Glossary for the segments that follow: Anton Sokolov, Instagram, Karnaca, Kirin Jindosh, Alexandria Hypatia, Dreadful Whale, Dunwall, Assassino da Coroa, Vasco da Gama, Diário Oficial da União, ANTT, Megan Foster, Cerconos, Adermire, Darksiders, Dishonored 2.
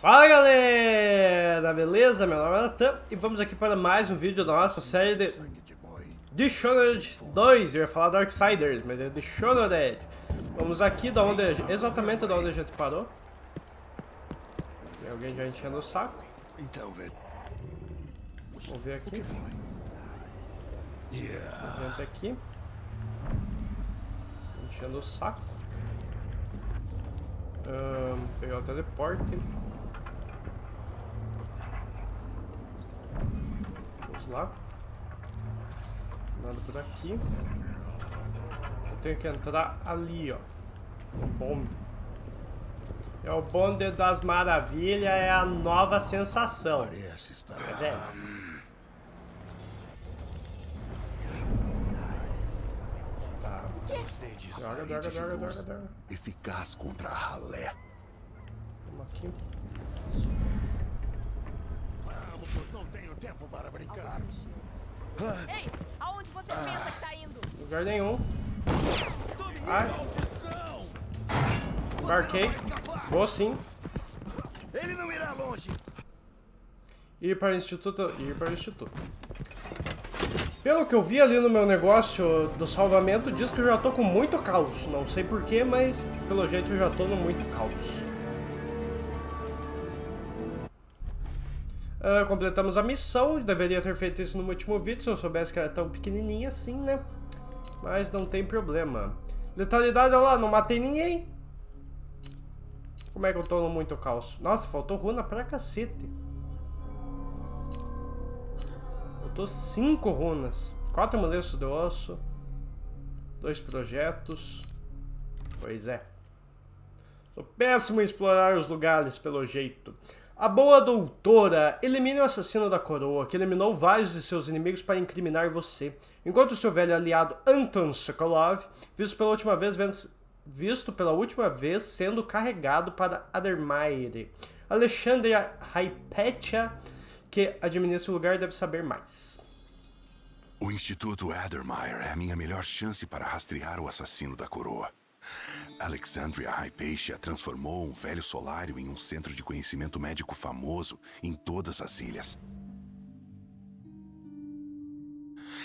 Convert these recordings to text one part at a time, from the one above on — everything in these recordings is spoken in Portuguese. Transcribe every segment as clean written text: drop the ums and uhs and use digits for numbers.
Fala galera, beleza? Meu nome é Anton e vamos aqui para mais um vídeo da nossa série de Dishonored 2. Eu ia falar Darksiders, mas é Dishonored. Vamos aqui da onde exatamente da onde a gente parou. Tem alguém já enchendo o saco. Então, velho. Vamos ver aqui. Gente aqui. Enchendo o saco. Pegar o teleporte. Vamos lá. Nada por aqui. Eu tenho que entrar ali, ó. O bonde. É o bonde das maravilhas, é a nova sensação. Parece estar... Droga. Eficaz contra a ralé. Vamos aqui. Vamos, não tenho tempo para brincar. Ei, aonde você pensa que tá indo? Lugar nenhum. Ai. Embarquei. Vou sim. Ele não irá longe. Ir para o instituto. Pelo que eu vi ali no meu negócio do salvamento, diz que eu já tô com muito caos. Não sei porquê, mas pelo jeito eu já tô no muito caos. Completamos a missão. Deveria ter feito isso no último vídeo, se eu soubesse que era tão pequenininha assim, né? Mas não tem problema. Letalidade, olha lá, não matei ninguém. Como é que eu tô no muito caos? Nossa, faltou runa pra cacete. Faltou 5 runas, 4 amuletos de osso, 2 projetos. Pois é. Sou péssimo em explorar os lugares, pelo jeito. A boa doutora elimina o assassino da coroa, que eliminou vários de seus inimigos para incriminar você. Enquanto seu velho aliado Anton Sokolov, visto pela última vez sendo carregado para Adermire. Alexandria Hypatia, que administra o lugar, deve saber mais. O Instituto Adermire é a minha melhor chance para rastrear o assassino da coroa. Alexandria Hypatia transformou um velho solário em um centro de conhecimento médico famoso em todas as ilhas.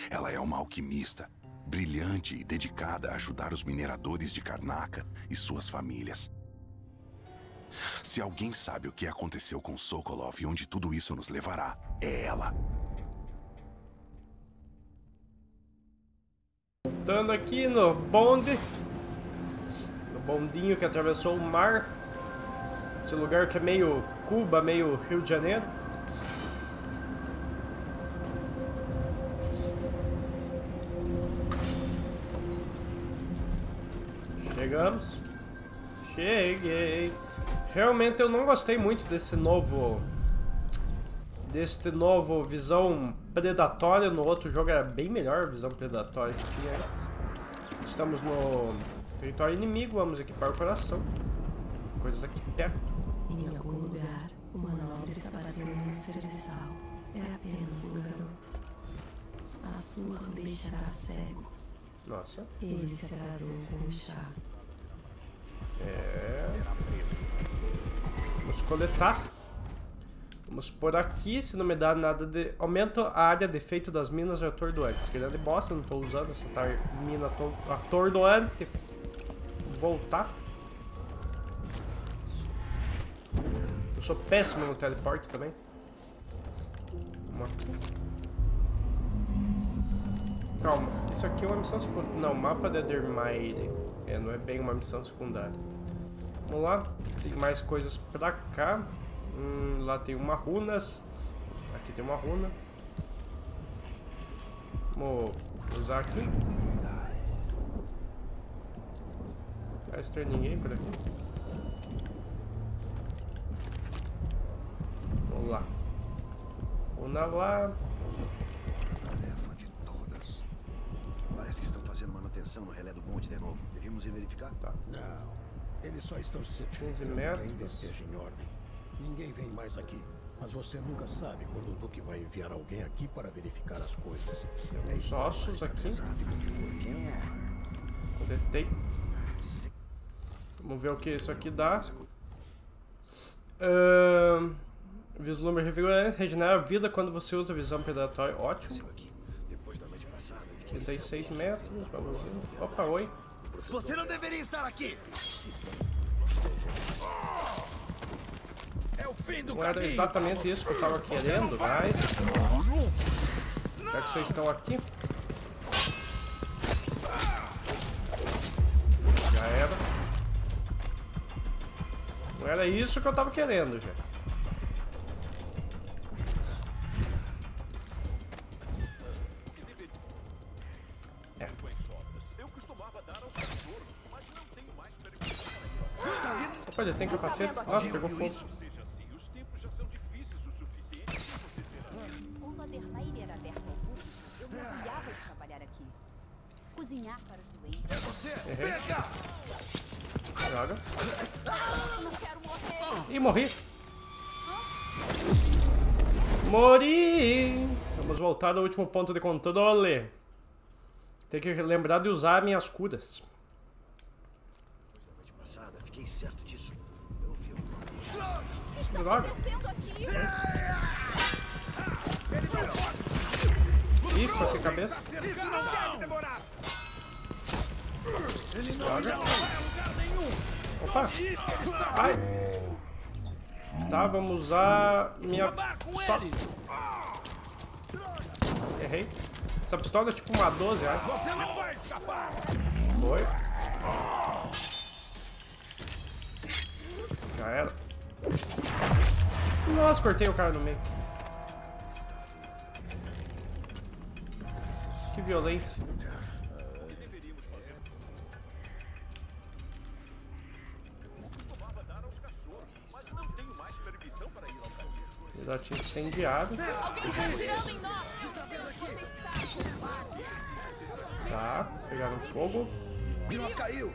Ela é uma alquimista, brilhante e dedicada a ajudar os mineradores de Karnaca e suas famílias. Se alguém sabe o que aconteceu com Sokolov e onde tudo isso nos levará, é ela. Voltando aqui no bonde. No bondinho que atravessou o mar. Esse lugar que é meio Cuba, meio Rio de Janeiro. Chegamos. Cheguei. Realmente eu não gostei muito desse novo visão predatória. No outro jogo era bem melhor a visão predatória que tinha antes. Estamos no território inimigo, vamos equipar o coração. Coisas aqui perto. Em algum lugar, uma nobre espadinha serviçal é apenas um garoto. A sua deixará cego. Nossa. Ele se atrasou com o chá. Vamos coletar. Vamos por aqui. Se não me dá nada de... Aumento a área de efeito das minas atordoantes. Grande bosta, não tô usando essa mina atordoante. Vou voltar. Eu sou péssimo no teleporte também. Vamos aqui. Calma, isso aqui é uma missão secundária. Não, mapa de Adermire. É, não é bem uma missão secundária. Vamos lá, tem mais coisas pra cá. Lá tem uma runas. Aqui tem uma runa. Vamos usar aqui. Parece ter ninguém por aqui. Vamos lá. Runa lá. Que estão fazendo manutenção no relé do bonde de novo. Devíamos ir verificar? Tá. Não. Eles só estão se cercando ainda esteja em ordem. Ninguém vem mais aqui. Mas você nunca sabe quando o Duque vai enviar alguém aqui para verificar as coisas. Tem uns ossos aqui. Coletei. Vamos ver o que isso aqui dá. Vislumbre regenera a vida quando você usa visão predatória. Ótimo. 36 metros, vamos indo. Opa, oi. Você não deveria estar aqui! É o fim do caminho. Não era exatamente isso que eu estava querendo, mas... já que vocês estão aqui... já era. Não era isso que eu estava querendo, gente. Olha, tem capacete. Nossa, pegou fogo. Errei. Joga. Ih, morri. Mori! Vamos voltar ao último ponto de controle. Tem que lembrar de usar minhas curas. Fiquei certo disso. O que está acontecendo aqui? Ih, passei a cabeça. Isso não deve demorar. Ele não vai a lugar nenhum. Opa. Ai. Tá, vamos usar minha pistola. Errei. Essa pistola é tipo uma 12, acho. Você não vai escapar. Foi. Já era. Nossa, cortei o cara no meio. Que violência. Já tinha incendiado. Tá, pegaram fogo. Nós caiu.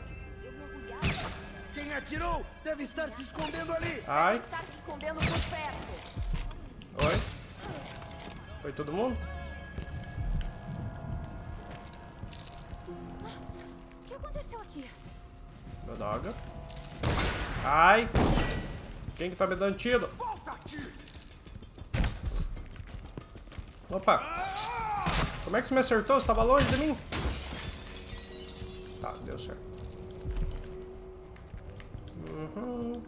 Quem atirou deve estar se escondendo ali. Ai. Deve estar se escondendo por perto. Oi. Foi todo mundo? O que aconteceu aqui? Meu droga. Ai. Quem que tá me dando tiro? Opa. Como é que você me acertou? Você tava longe de mim? Tá, deu certo. Uhum.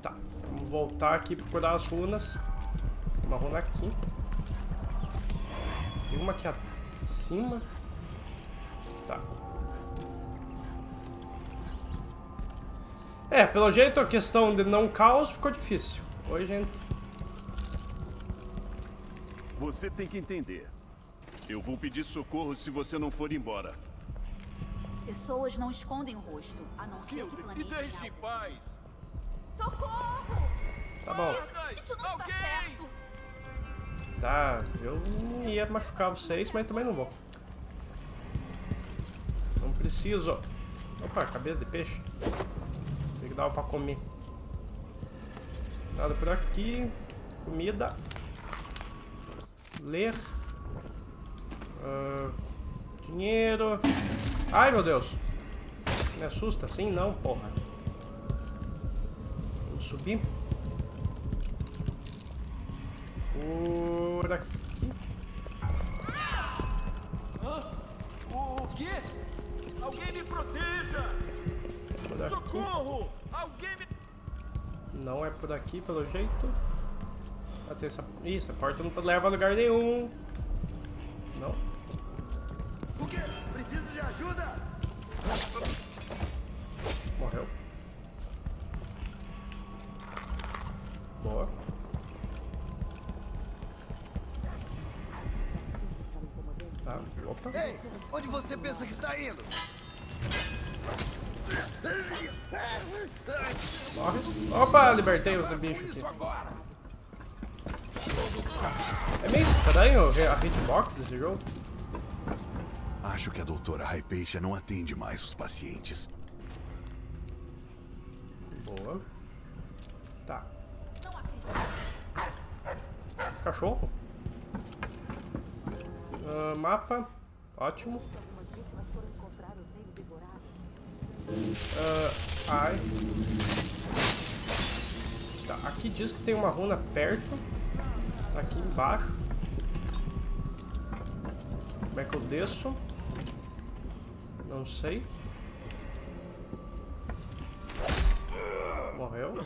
Tá, vamos voltar aqui procurar as runas. Tem uma runa aqui. Tem uma aqui acima. Tá. É, pelo jeito a questão de não caos ficou difícil. Oi, gente. Você tem que entender. Eu vou pedir socorro se você não for embora. Pessoas não escondem o rosto, a não ser que planejem. Me deixe em paz! Socorro! Tá bom. Isso não está certo! Tá, eu não ia machucar vocês, mas também não vou. Não preciso. Opa, cabeça de peixe. Tem que dar pra comer. Nada por aqui. Comida. Ler. Dinheiro. Ai, meu Deus. Me assusta assim? Não, porra. Vamos subir. Por aqui. O quê? Alguém me proteja! Socorro! Alguém me... Não é por aqui, pelo jeito. Até essa... Ih, essa porta não leva a lugar nenhum. Não. O quê? Preciso de ajuda! Morreu. Boa. Tá, opa. Ei, onde você pensa que está indo? Morre. Opa, libertei os bichos aqui. É meio estranho ver a hitbox desse jogo. Acho que a doutora Hypatia não atende mais os pacientes. Boa. Tá. Cachorro. Mapa. Ótimo. Ai. Tá, aqui. Aqui diz que tem uma runa perto. Aqui embaixo. Como é que eu desço? Não sei. Morreu.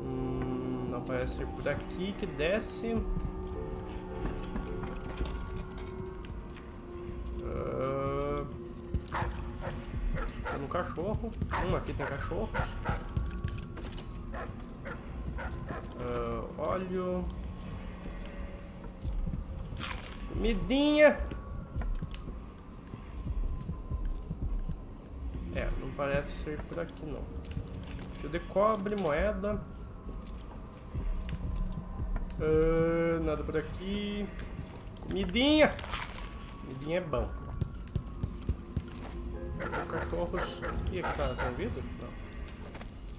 Não parece ser por aqui que desce. No cachorro. Aqui tem cachorros. Óleo. Comidinha. É, não parece ser por aqui não. Fio de cobre, moeda. Nada por aqui. Comidinha. Comidinha é bom. Cachorros. Ih, aqui tá com vidro? Não.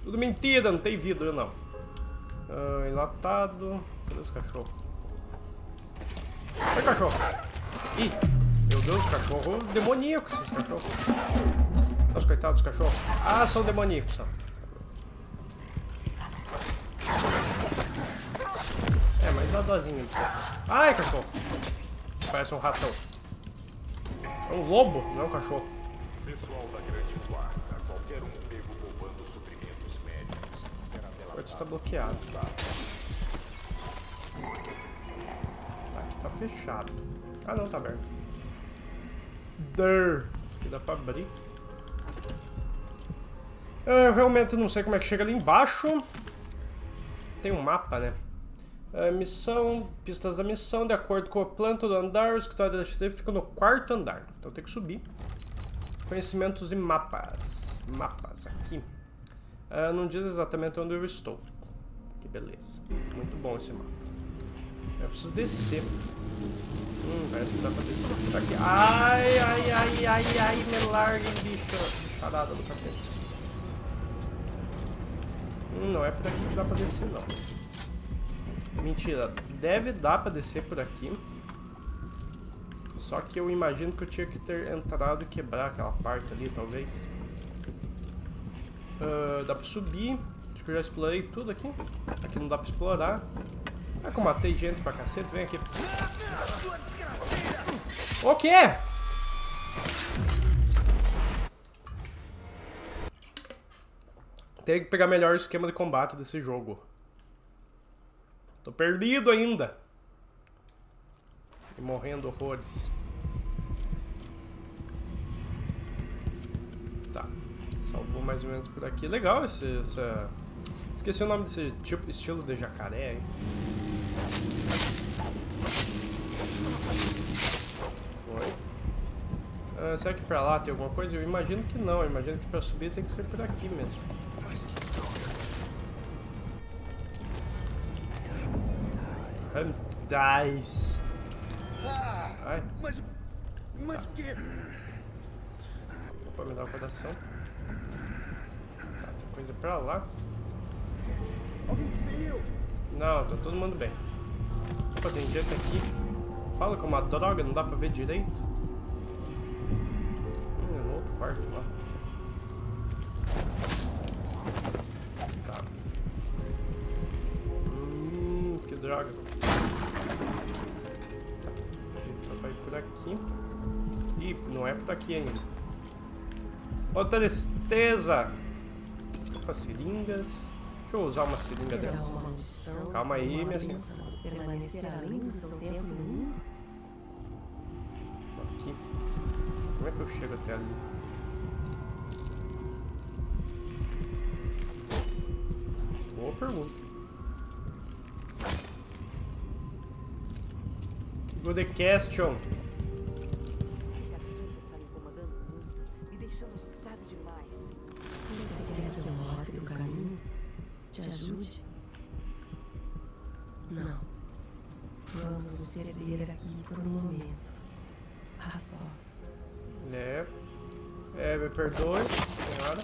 Tudo mentira, não tem vidro não. Enlatado. Cadê os cachorros? Olha o cachorro! Ih! Meu Deus, cachorro demoníaco esses cachorros! Os coitados dos cachorros! Ah, são demoníacos! É, mas dá dozinha. Ai, cachorro! Parece um ratão. É um lobo, não é um cachorro. Pessoal da grande guarda, qualquer um pego roubando suprimentos médicos será pela. O porto está bloqueado. Aqui tá fechado. Ah não, tá aberto. Isso aqui dá pra abrir. Eu realmente não sei como é que chega ali embaixo. Tem um mapa, né? Missão, pistas da missão, de acordo com o plano do andar, o escritório da XT fica no quarto andar. Então tem que subir. Conhecimentos e mapas. Mapas aqui. Não diz exatamente onde eu estou. Que beleza. Muito bom esse mapa. Eu preciso descer. Parece que dá pra descer por aqui. Ai, ai, ai, ai, ai, me larguem, bicho. Parada do café. Não é por aqui que dá pra descer, não. Mentira. Deve dar pra descer por aqui. Só que eu imagino que eu tinha que ter entrado e quebrar aquela parte ali, talvez. Dá pra subir. Acho que eu já explorei tudo aqui. Aqui não dá pra explorar. É que eu matei gente pra cacete. Vem aqui. O quê? Tem que pegar melhor o esquema de combate desse jogo. Tô perdido ainda. E morrendo horrores. Tá, salvou mais ou menos por aqui. Legal essa... Esqueci o nome desse tipo, estilo de jacaré, hein? Foi. Será que pra lá tem alguma coisa? Eu imagino que não, eu imagino que pra subir tem que ser por aqui mesmo. Huntais. Ai. Mas o que? Opa, me dá uma coração. Tá, tem coisa pra lá. Não, tá todo mundo bem. Opa, tem gente aqui. Fala que é uma droga, não dá pra ver direito. No outro quarto lá. Tá. Que droga. Tá. Vai por aqui. Ih, não é por aqui ainda. Ó, tristeza! Opa, seringas. Deixa eu usar uma seringa dessa. Calma aí, minha senhora. Aqui. Como é que eu chego até ali? Boa pergunta. Good question. Esse assunto está me incomodando muito, me deixando assustado demais. Você quer que eu mostre o caminho? Te ajude? Não. Vamos nos perder aqui por um momento. A sós. Né? É, me perdoe, senhora.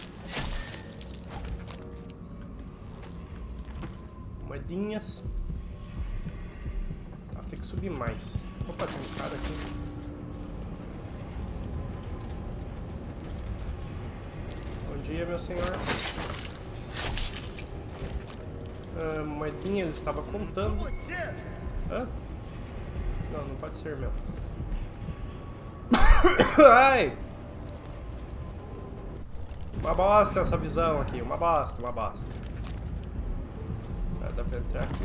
Moedinhas. Ah, tem que subir mais. Opa, tem um cara aqui. Bom dia, meu senhor. moedinha, ele estava contando. Hã? Não, não pode ser meu. Ai! Uma bosta essa visão aqui, uma bosta, uma bosta. Dá pra entrar aqui?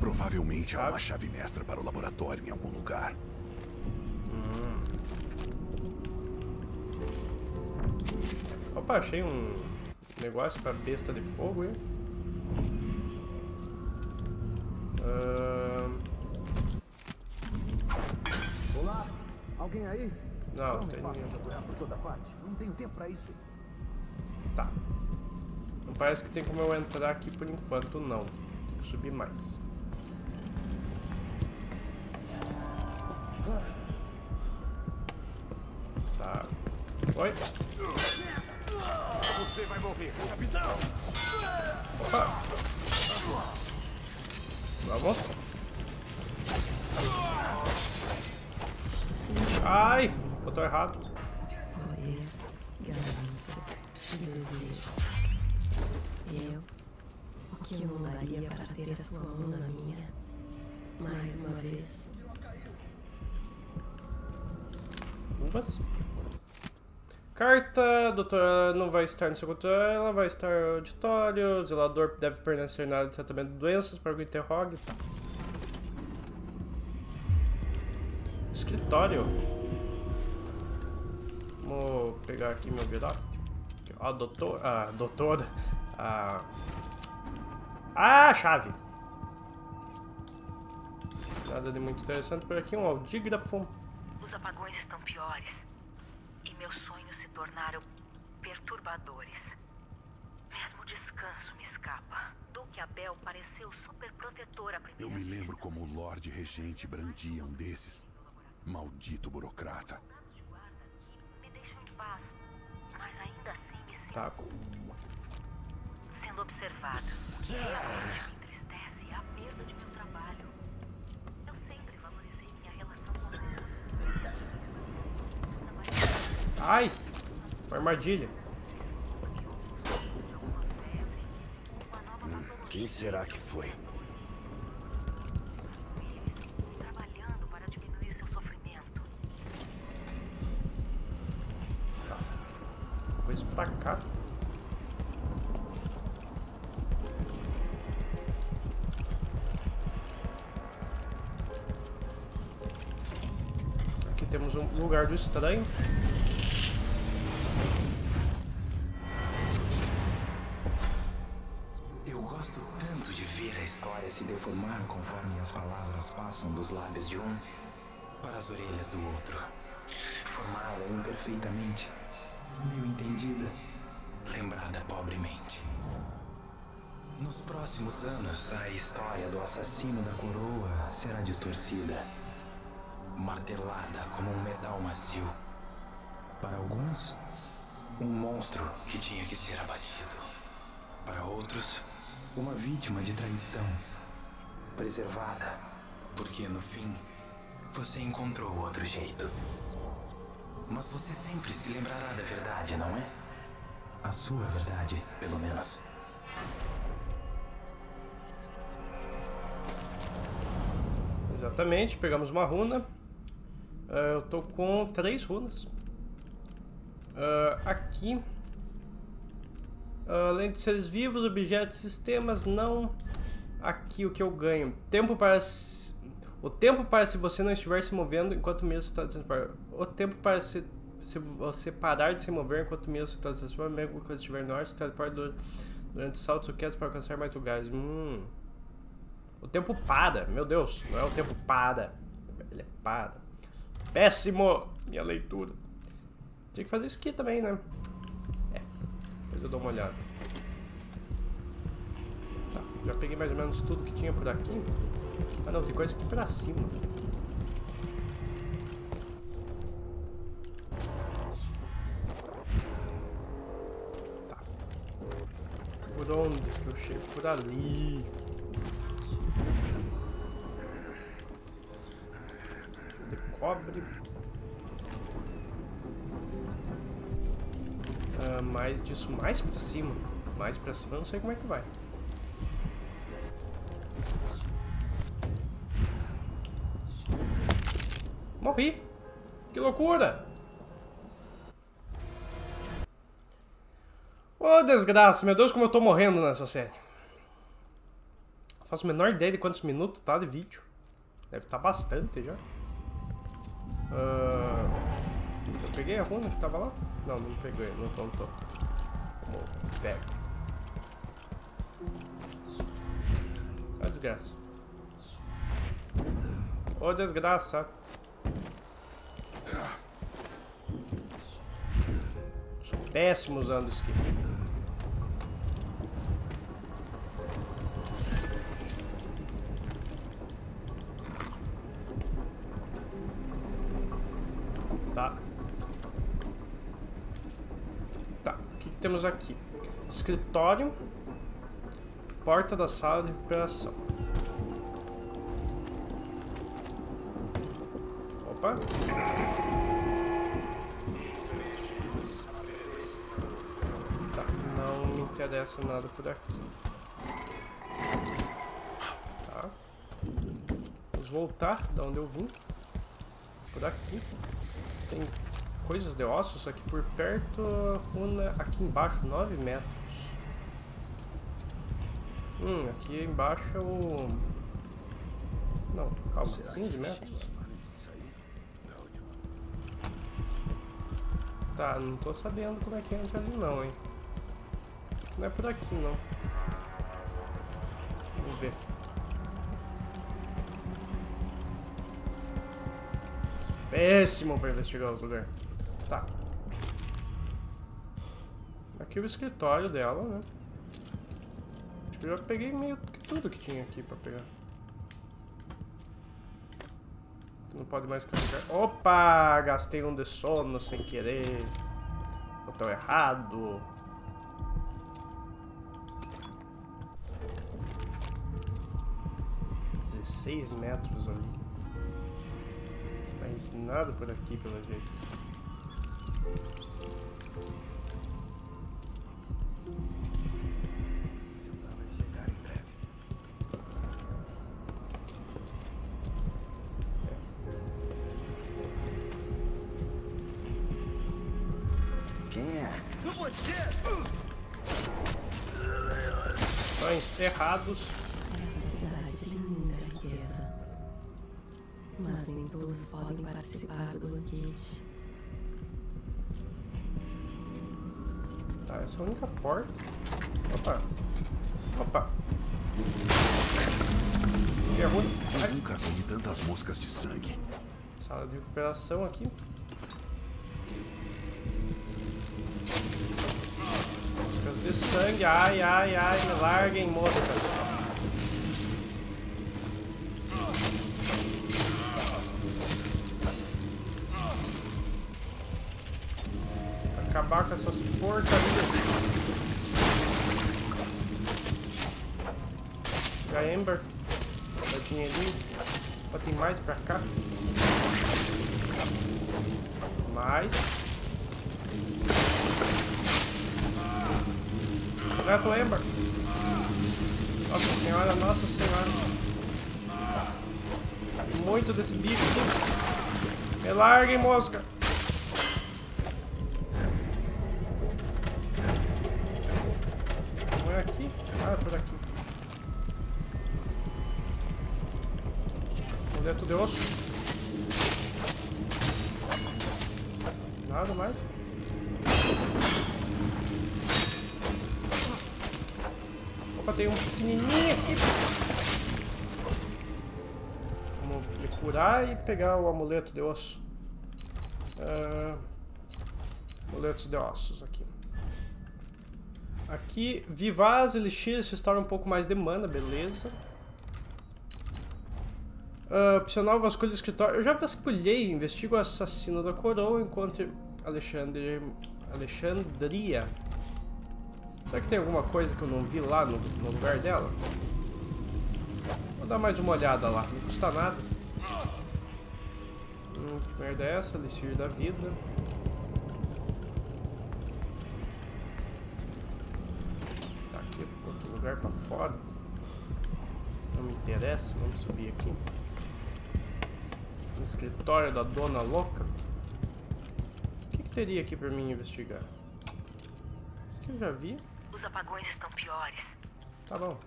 Provavelmente há uma chave mestra para o laboratório em algum lugar. Opa, achei um negócio pra besta de fogo, hein? Olá, alguém aí? Não, tem ninguém. Não tenho tempo pra isso. Tá. Não parece que tem como eu entrar aqui por enquanto, não. Tem que subir mais. Tá. Oi? Você vai morrer, capitão! Opa! Vamos! Ai! Botou errado! Eu, o que eu não daria para ter a sua mão na minha, mais uma vez. Uvas? Carta, a doutora não vai estar no seu controle, ela vai estar no auditório, o zelador deve permanecer na área de tratamento de doenças para que o interrogue. Escritório. Vou pegar aqui meu virote. A doutora... Ah, chave! Nada de muito interessante por aqui, um audígrafo. Os apagões estão piores e meus sonhos se tornaram perturbadores. Mesmo o descanso me escapa. Duque Abel pareceu super protetor a primeira vez. Eu me lembro como o Lorde Regente brandia um desses. Maldito burocrata. Me deixam em paz, mas ainda assim me sinto. Tá. Sendo observada, o que realmente me entristece é a perda de meu trabalho. Eu sempre valorizei minha relação com ela. Ai! Uma armadilha. Quem será que foi? Trabalhando para diminuir seu sofrimento. Tá. Vou espacar. Temos um lugar do estranho. Eu gosto tanto de ver a história se deformar conforme as palavras passam dos lábios de um para as orelhas do outro. Formada imperfeitamente, meio entendida, lembrada pobremente. Nos próximos anos, a história do assassino da coroa será distorcida. Martelada como um metal macio. Para alguns, um monstro que tinha que ser abatido. Para outros, uma vítima de traição. Preservada, porque no fim, você encontrou outro jeito. Mas você sempre se lembrará da verdade, não é? A sua verdade, pelo menos. Exatamente, pegamos uma runa. Eu tô com 3 runas. Aqui. Além de seres vivos, objetos, sistemas, não. Aqui o que eu ganho. Tempo para... O tempo para se você não estiver se movendo enquanto mesmo está transformando. O tempo para se você parar de se mover enquanto mesmo está transformando. Mesmo quando estiver no ar, se teleporta durante saltos ou quedas para alcançar mais lugares. O tempo para. Meu Deus, não é o tempo para. Ele é para. Péssimo! Minha leitura. Tinha que fazer isso aqui também, né? É. Depois eu dou uma olhada. Tá, já peguei mais ou menos tudo que tinha por aqui. Ah não, tem coisa aqui pra cima. Tá. Por onde que eu chego? Por ali. Cobre. Mais disso, mais pra cima. Mais pra cima, eu não sei como é que vai. Morri. Que loucura. Ô, desgraça. Meu Deus, como eu tô morrendo nessa série. Não faço a menor ideia de quantos minutos tá de vídeo. Deve estar bastante já. Eu peguei a runa que tava lá? Não, não peguei. Não tô. Pega. Ô, desgraça. Ô, desgraça. Sou péssimo usando isso aqui. Tá. Tá, o que temos aqui? Escritório. Porta da sala de recuperação. Opa. Tá, não me interessa nada por aqui. Tá. Vamos voltar da onde eu vim. Por aqui. Tem coisas de ossos aqui por perto. Runa aqui embaixo, 9 metros. Aqui embaixo é o... Não, calma, 15 metros. Tá, não tô sabendo como é que entra ali não, hein. Não é por aqui não. Vamos ver. Péssimo pra investigar outro lugar. Tá. Aqui é o escritório dela, né. Acho que eu já peguei meio que tudo que tinha aqui pra pegar. Não pode mais carregar. Opa! Gastei um de sono sem querer. Botão errado. Dezesseis metros ali. Mais nada por aqui, pelo jeito. Errados. Essa cidade linda riqueza. Mas nem todos podem participar do banquete. Tá, essa é a única porta. Opa. Opa. Que ruim. Eu nunca vi tantas moscas de sangue. Sala de recuperação aqui. De sangue, ai, ai, ai, me larguem, moscas. Acabar com essas porcarias. A Ember, já tinha ali. Só tem mais pra cá. Mais. Gato Ember. Nossa senhora, nossa senhora. Muito desse bicho aqui. Me larguem, mosca. Não é aqui? Ah, é por aqui. Onde é tudo de osso? Nada mais. Tem um pequenininho aqui. Vamos procurar e pegar o amuleto de osso. Amuletos de ossos aqui. Aqui, Vivaz Elixir, restaura um pouco mais de mana, beleza. Opcional, vasculho do escritório. Eu já vasculhei, investigo o assassino da coroa, encontre Alexandria. Será que tem alguma coisa que eu não vi lá no lugar dela? Vou dar mais uma olhada lá, não custa nada. Que merda é essa? Elixir da vida. Tá aqui, outro lugar pra fora. Não me interessa. Vamos subir aqui. No escritório da dona louca. O que, que teria aqui pra mim investigar? Acho que eu já vi. Os apagões estão piores. Tá bom.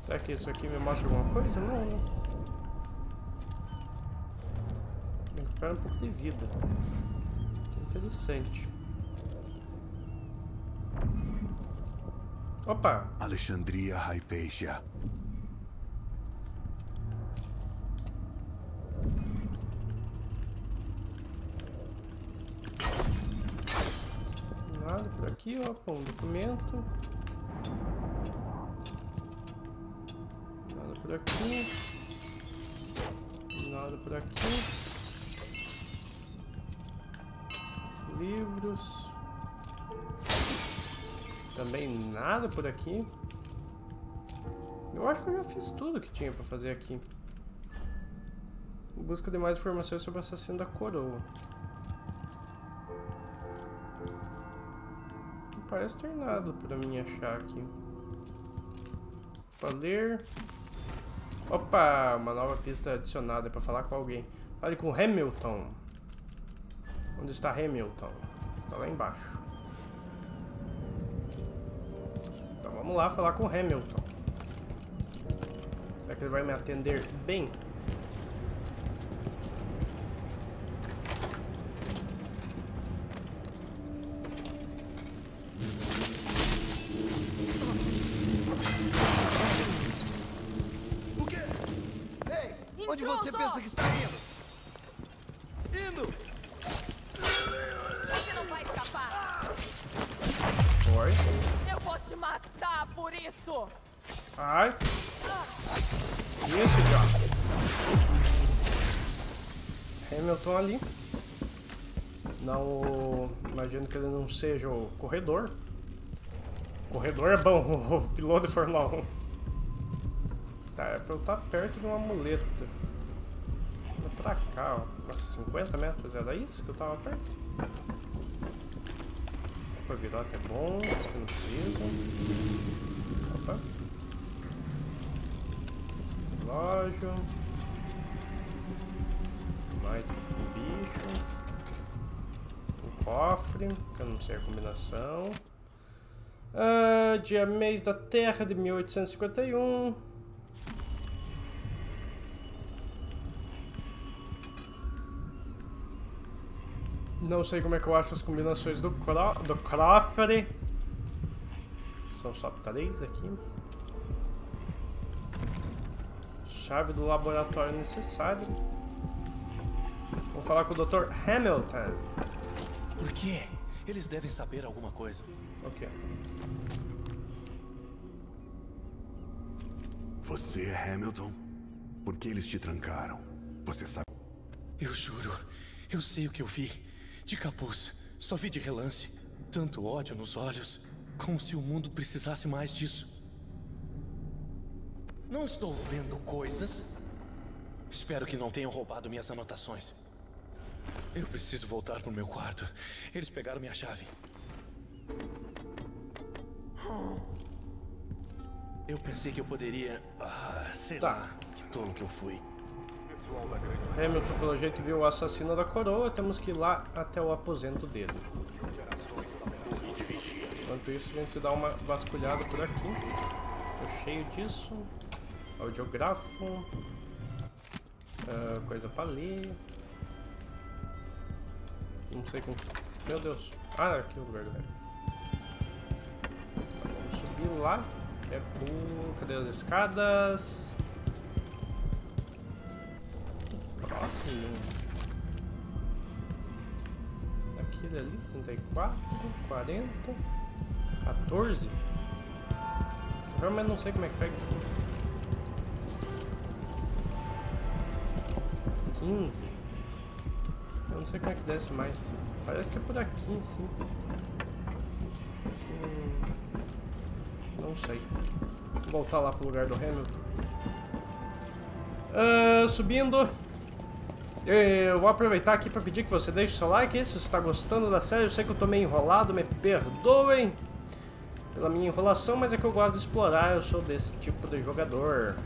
Será que isso aqui me mostra alguma coisa? Não, né? Recupera um pouco de vida. Interessante. Opa! Alexandria Hypatia. Nada por aqui, ó. Pô, um documento. Nada por aqui. Nada por aqui. Livros. Também nada por aqui. Eu acho que eu já fiz tudo que tinha pra fazer aqui. Em busca de mais informações sobre o assassino da coroa. Não parece ter nada pra mim achar aqui. Pra ler. Opa! Uma nova pista adicionada pra falar com alguém. Fale com Hamilton. Onde está Hamilton? Está lá embaixo. Então vamos lá falar com Hamilton. Será que ele vai me atender bem? O quê? Ei! Onde você pensa que está indo? Indo! Oi? Eu vou te matar por isso. Ai. Isso, já. Hamilton ali. Não, imagino que ele não seja o corredor. O corredor é bom, o piloto de Fórmula 1. Tá, é pra eu estar perto de uma muleta. É pra cá, ó. Nossa, 50 metros, era isso que eu tava perto? Opa, virota é bom, eu não preciso. Opa. Relógio. Mais um bicho. Um cofre, que eu não sei a combinação. Ah, dia mês da terra de 1851. Não sei como é que eu acho as combinações do cofre. São só 3 aqui. Chave do laboratório necessário. Vou falar com o Dr. Hamilton. Por quê? Eles devem saber alguma coisa. Ok. Você é Hamilton? Por que eles te trancaram? Você sabe? Eu juro. Eu sei o que eu vi. De capuz, só vi de relance. Tanto ódio nos olhos, como se o mundo precisasse mais disso. Não estou vendo coisas. Espero que não tenham roubado minhas anotações. Eu preciso voltar pro meu quarto. Eles pegaram minha chave. Eu pensei que eu poderia... Ah, sei lá, que tolo que eu fui. Hamilton, pelo jeito, viu o assassino da coroa. Temos que ir lá até o aposento dele. Enquanto isso, a gente dá uma vasculhada por aqui. Tô cheio disso. Audiógrafo. Coisa pra ler. Não sei como... Meu Deus. Ah, aqui é o lugar, galera. Vamos subir lá. É por... Cadê as escadas? Próximo. Aquele ali, 34, 40, 14. Realmente não sei como é que pega isso aqui. 15. Eu não sei como é que desce mais. Parece que é por aqui, sim. Não sei. Vou voltar lá pro lugar do Hamilton. Subindo. Eu vou aproveitar aqui para pedir que você deixe o seu like, se você está gostando da série. Eu sei que eu tô meio enrolado, me perdoem. pela minha enrolação, mas é que eu gosto de explorar, eu sou desse tipo de jogador.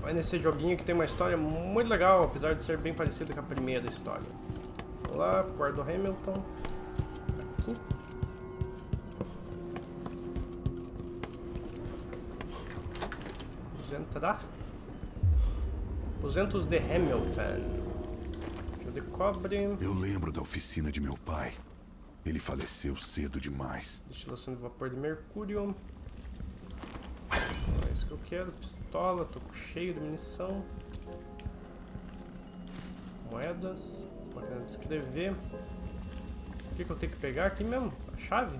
Mas nesse joguinho que tem uma história muito legal, apesar de ser bem parecida com a primeira história. Vamos lá, guarda o Hamilton. Aqui. Vamos entrar. 200 de Hamilton. De cobre. Eu lembro da oficina de meu pai. Ele faleceu cedo demais. Destilação de vapor de mercúrio. É isso que eu quero. Pistola, tô cheio de munição. Moedas. Máquina de escrever. O que, que eu tenho que pegar aqui mesmo? A chave?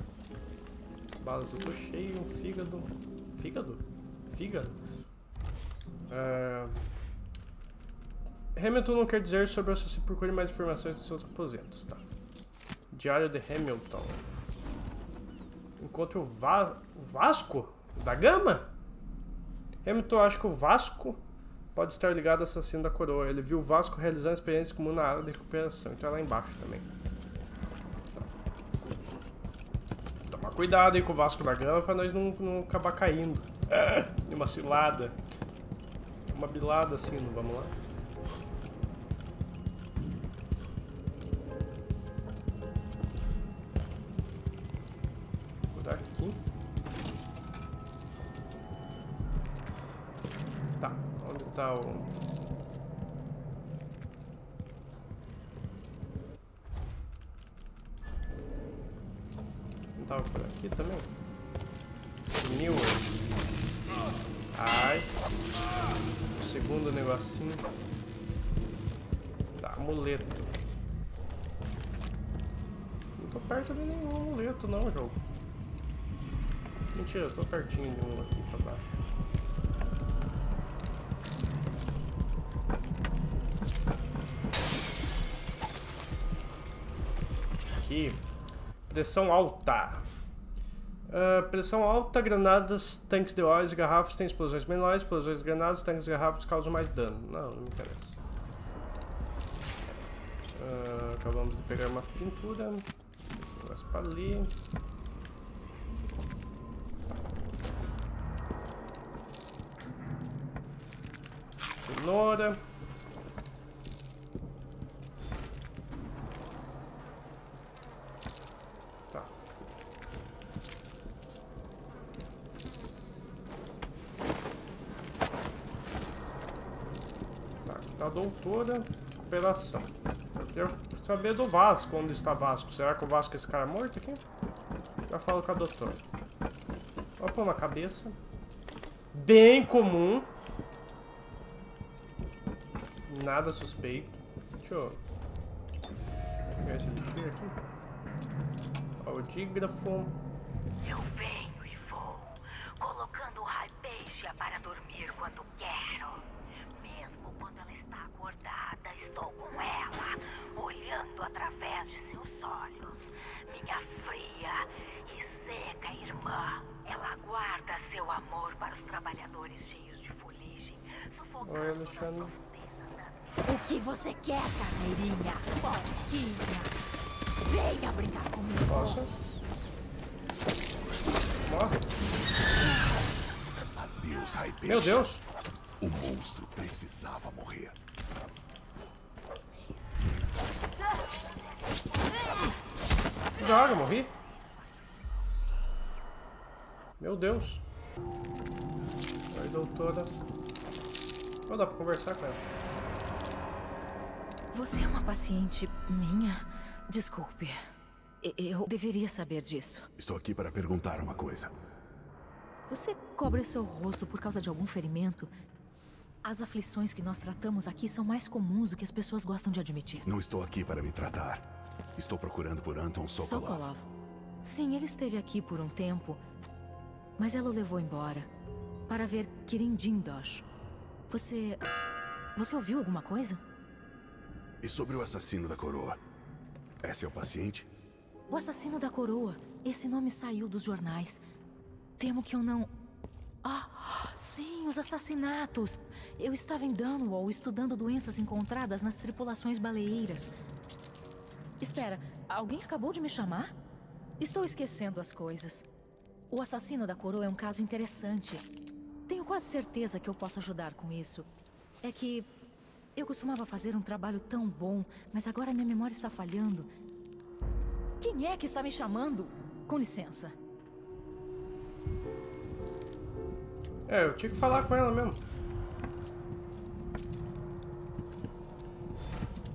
Balas eu tô cheio. Fígado. Fígado? Fígado? Hamilton não quer dizer sobre isso, se procure mais informações dos seus aposentos, tá? Diário de Hamilton. Encontre o Vasco da Gama? Hamilton acha que o Vasco pode estar ligado ao assassino da coroa. Ele viu o Vasco realizando experiência comum na área de recuperação. Então é lá embaixo também. Toma cuidado aí com o Vasco da Gama pra nós não acabar caindo. De uma cilada. Uma bilada assim, não vamos lá. Não tava por aqui também? Sumiu. Ai. O segundo negocinho. Tá, amuleto. Não tô perto de nenhum amuleto não, jogo. Mentira, eu tô pertinho de um aqui pra baixo. Pressão alta. Pressão alta, granadas, tanques de óleo e garrafas têm explosões menores. Explosões de granadas, tanques e garrafas causam mais dano. Não, não me interessa. Acabamos de pegar uma pintura. Esse negócio para ali. Cenoura. Doutora, recuperação. Eu quero saber do Vasco, onde está Vasco. Será que o Vasco é esse cara morto aqui? Já falo com a doutora. Vou pôr uma cabeça. Bem comum. Nada suspeito. Deixa eu pegar esse lixeiro aqui. Audígrafo. Eu venho e vou, colocando o Hypatia para dormir quando quero. Estou com ela, olhando através de seus olhos. Minha fria e seca irmã. Ela guarda seu amor para os trabalhadores cheios de fuligem, sufocando nas profundezas da vida. O que você quer, carneirinha? Porquinha? Venha brincar comigo. Posso? Adeus, Hypatia. Meu Deus! O monstro precisava morrer. Droga, morri. Meu Deus. Oi, doutora. Não dá pra conversar com ela. Você é uma paciente minha? Desculpe. Eu deveria saber disso. Estou aqui para perguntar uma coisa. Você cobre seu rosto por causa de algum ferimento? As aflições que nós tratamos aqui são mais comuns do que as pessoas gostam de admitir. Não estou aqui para me tratar. Estou procurando por Anton Sokolov. Sokolov. Sim, ele esteve aqui por um tempo, mas ela o levou embora para ver Kirin Jindosh. Você ouviu alguma coisa? E sobre o assassino da coroa? É seu paciente? O assassino da coroa. Esse nome saiu dos jornais. Temo que eu não... Ah, sim, os assassinatos. Eu estava em Dunwall estudando doenças encontradas nas tripulações baleeiras. Espera, alguém acabou de me chamar? Estou esquecendo as coisas. O assassino da coroa é um caso interessante. Tenho quase certeza que eu posso ajudar com isso. É que eu costumava fazer um trabalho tão bom, mas agora minha memória está falhando. Quem é que está me chamando? Com licença. É, eu tinha que falar com ela mesmo.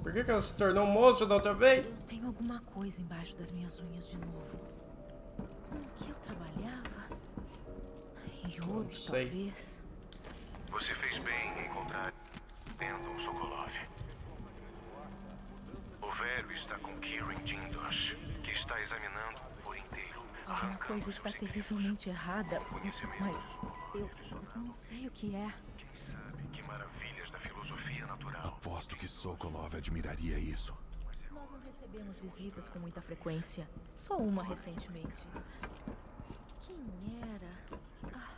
Por que ela se tornou um monstro da outra vez? Eu tenho alguma coisa embaixo das minhas unhas de novo. Com que eu trabalhava? Iodo, talvez. Você fez bem em encontrar Anton Sokolov. O velho está com Kirin Jindosh, que está examinando por inteiro. Alguma coisa está terrivelmente errada, mas eu não sei o que é. Quem sabe que maravilhas da filosofia natural. Aposto que Sokolov admiraria isso. Nós não recebemos visitas com muita frequência. Só uma recentemente. Quem era? Ah,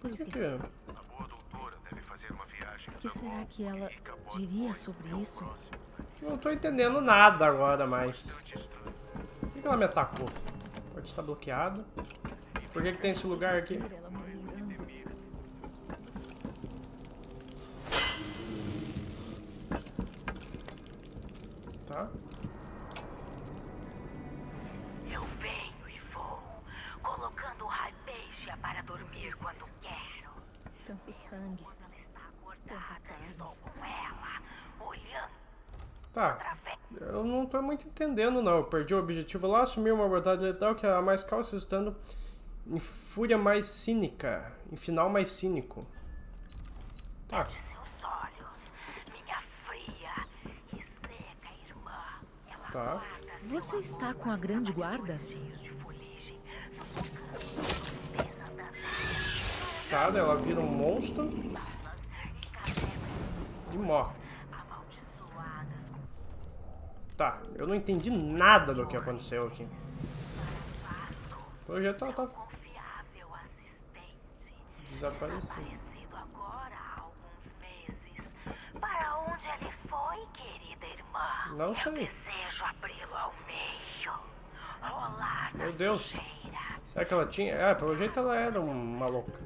tô esquecendo. A boa doutora deve fazer uma viagem. O que será que ela diria sobre isso? Não tô entendendo nada agora, mas... Por que ela me atacou? A porta está bloqueada. Por que tem esse lugar aqui? Tá. Eu venho e vou, colocando o rabeja para dormir quando quero. Tanto sangue. Quando ela está acordada, estou com ela, olhando. Tá, eu não tô muito entendendo não, eu perdi o objetivo lá, assumi uma abordagem letal que era mais calma, assustando em fúria mais cínica, em final mais cínico. Tá. Tá. Você está com a grande guarda? Tá, ela vira um monstro e morre. Tá, eu não entendi nada do que aconteceu aqui. Hoje tá, tá. Desapareceu. Não sei. Meu Deus. Será que ela tinha? É, pelo jeito ela era uma louca.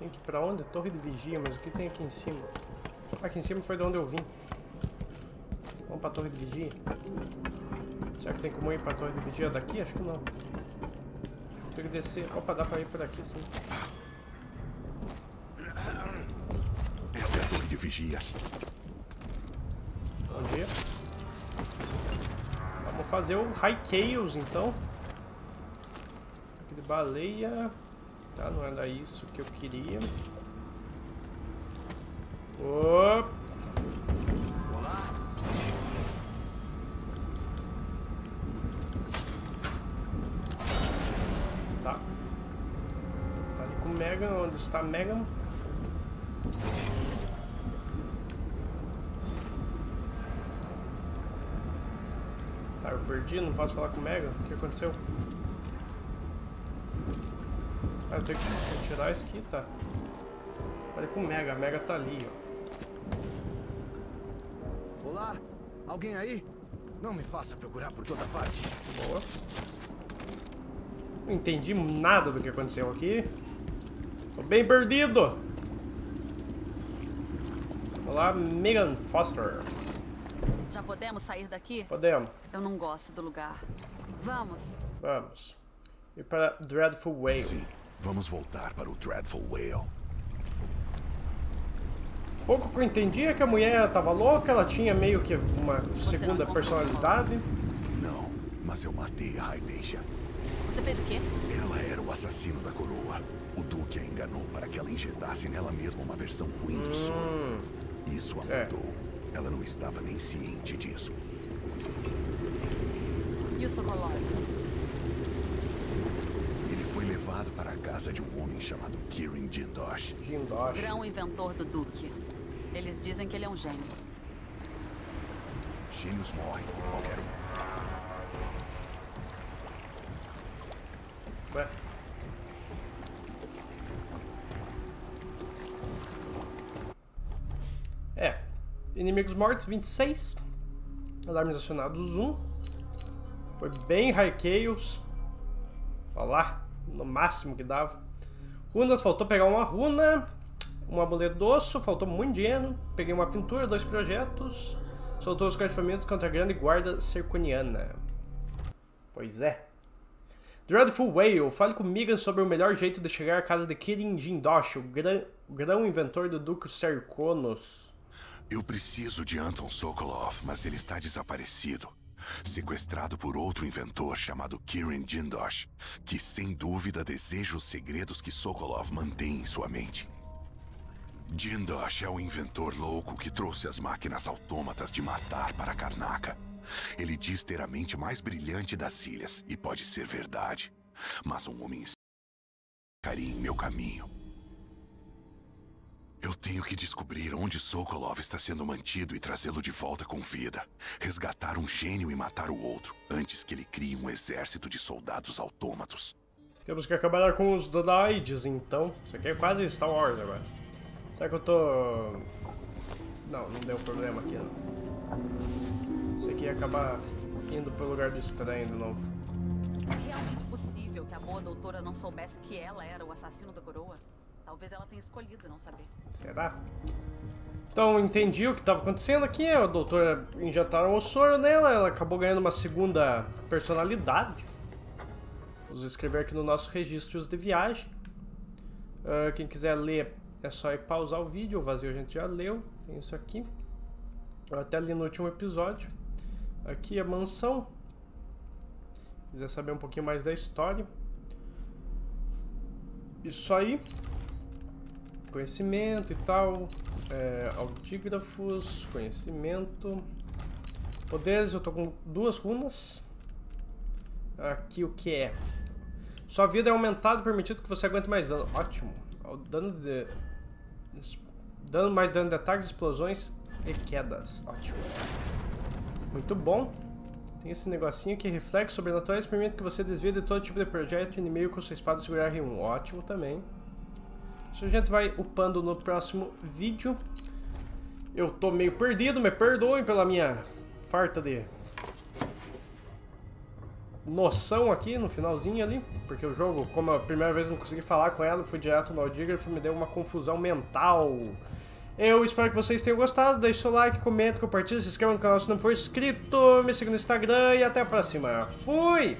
Tem que ir pra onde? Torre de vigia, mas o que tem aqui em cima? Aqui em cima foi de onde eu vim. Vamos pra torre de vigia? Será que tem como ir pra torre de vigia daqui? Acho que não. Tem que descer. Opa, dá pra ir por aqui sim. Essa é a torre de vigia. Bom dia. Vamos fazer o Hycales então. Aqui de baleia. Tá, não era isso que eu queria. Opa! Onde está Megan? Tá, eu perdi, não posso falar com Megan. O que aconteceu? Ah, eu tenho que tirar isso aqui, tá? Falei com Megan, a Megan tá ali, ó. Olá, alguém aí? Não me faça procurar por toda parte. Boa. Não entendi nada do que aconteceu aqui. Tô bem perdido! Olá, Megan Foster. Já podemos sair daqui? Podemos. Eu não gosto do lugar. Vamos. Vamos. E para Dreadful Whale. Sim, vamos voltar para o Dreadful Whale. Pouco que eu entendi é que a mulher tava louca, ela tinha meio que uma segunda personalidade. Não, mas eu matei a Hypatia. Você fez o quê? Ela era o assassino da coroa. O Duque a enganou para que ela injetasse nela mesma uma versão ruim do sono. Isso a mudou. Ela não estava nem ciente disso. E o Sokolov? Ele foi levado para a casa de um homem chamado Kirin Jindosh. Jindosh. Grão inventor do Duque. Eles dizem que ele é um gênio. Gênios morrem por qualquer um. Ué? Inimigos mortos, 26. Alarmes acionados, 1. Foi bem Raikeios. Olha lá, no máximo que dava. Runas, faltou pegar uma runa. Um amuleto do osso, faltou muito dinheiro. Peguei uma pintura, 2 projetos. Soltou os cantifamentos contra a grande guarda circoniana. Pois é. Dreadful Whale, fale comigo sobre o melhor jeito de chegar à casa de Kirin Jindosh, o grão inventor do Duque Cerconos. Eu preciso de Anton Sokolov, mas ele está desaparecido. Sequestrado por outro inventor chamado Kirin Jindosh, que sem dúvida deseja os segredos que Sokolov mantém em sua mente. Jindosh é o inventor louco que trouxe as máquinas autômatas de matar para Karnaka. Ele diz ter a mente mais brilhante das ilhas, e pode ser verdade. Mas um homem ficaria em meu caminho. Eu tenho que descobrir onde Sokolov está sendo mantido e trazê-lo de volta com vida. Resgatar um gênio e matar o outro, antes que ele crie um exército de soldados autômatos. Temos que acabar com os droides, então. Isso aqui é quase Star Wars agora. Será que eu tô... Não, não deu problema aqui, não. Isso aqui ia acabar indo pro lugar do estranho de novo. É realmente possível que a boa doutora não soubesse que ela era o assassino da coroa? Talvez ela tenha escolhido não saber. Será? Então, entendi o que estava acontecendo aqui. A doutora injetaram o soro nela, ela acabou ganhando uma segunda personalidade. Vamos escrever aqui no nosso registros de viagem. Quem quiser ler é só ir pausar o vídeo, o vazio a gente já leu. Tem isso aqui. Até ali no último episódio. Aqui a mansão. Se quiser saber um pouquinho mais da história. Isso aí. Conhecimento e tal. Autígrafos. Conhecimento. Poderes. Eu tô com 2 runas. Aqui o que é? Sua vida é aumentada, permitido que você aguente mais dano. Ótimo. Mais dano de ataques, explosões e quedas. Ótimo. Muito bom. Tem esse negocinho que reflexos sobrenaturais permite que você desvie de todo tipo de projeto inimigo com sua espada segurar R1. Ótimo também. Isso a gente vai upando no próximo vídeo. Eu tô meio perdido, me perdoem pela minha farta de noção aqui no finalzinho ali, porque o jogo, como a primeira vez não consegui falar com ela, fui direto no audiografo, me deu uma confusão mental. Eu espero que vocês tenham gostado, deixe seu like, comente, compartilhe, se inscreva no canal se não for inscrito, me siga no Instagram e até a próxima. Fui!